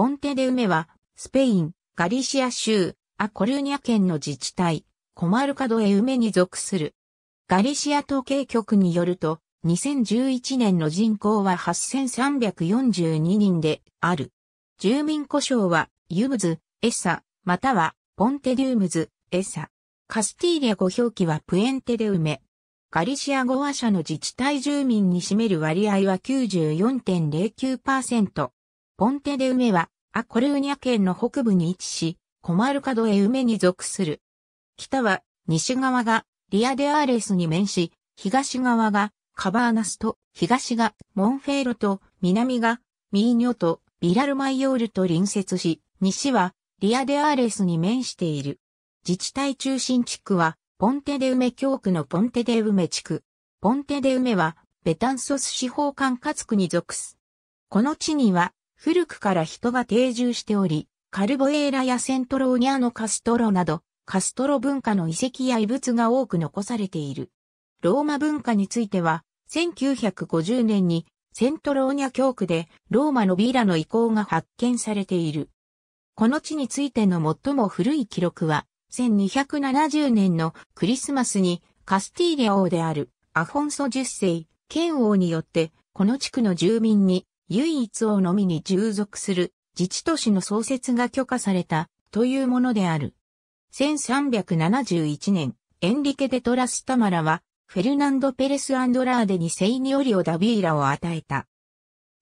ポンテデウメは、スペイン、ガリシア州、アコルーニャ県の自治体、コマルカ・ド・エウメに属する。ガリシア統計局によると、2011年の人口は8342人である。住民呼称は、ユムズ、エサ、または、ポンテデウムズ、エサ。カスティーリャ語表記はプエンテデウメ。ガリシア語話者の自治体住民に占める割合は 94.09%。ポンテデウメは、アコルーニャ県の北部に位置し、コマルカ・ド・エウメに属する。北は、西側が、リアデアーレスに面し、東側が、カバーナスと、東が、モンフェーロと、南が、ミーニョと、ビラルマイオールと隣接し、西は、リアデアーレスに面している。自治体中心地区は、ポンテデウメ教区のポンテデウメ地区。ポンテデウメは、ベタンソス司法管轄区に属す。この地には、古くから人が定住しており、カルボエーラやセントローニャのカストロなど、カストロ文化の遺跡や遺物が多く残されている。ローマ文化については、1950年にセントローニャ教区でローマのビラの遺構が発見されている。この地についての最も古い記録は、1270年のクリスマスにカスティーリャ王であるアフォンソ10世、剣王によってこの地区の住民に唯一王のみに従属する自治都市の創設が許可されたというものである。1371年、エンリケ・デ・トラス・タマラはフェルナンド・ペレス・アンドラーデにセイニオリオ・ダ・ビーラを与えた。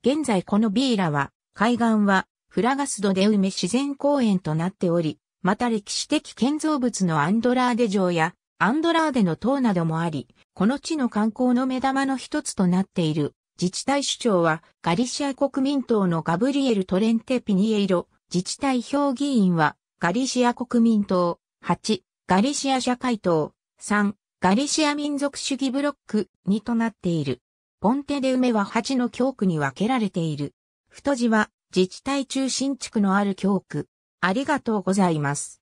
現在このビーラは、海岸はフラガス・ド・デウメ自然公園となっており、また歴史的建造物のアンドラーデ城やアンドラーデの塔などもあり、この地の観光の目玉の一つとなっている。自治体首長はガリシア国民党のガブリエル・トレンテ・ピニエイロ、自治体評議員はガリシア国民党、8、ガリシア社会党、3、ガリシア民族主義ブロック、2となっている。ポンテデウメは8の教区に分けられている。太字は自治体中心地区のある教区。ありがとうございます。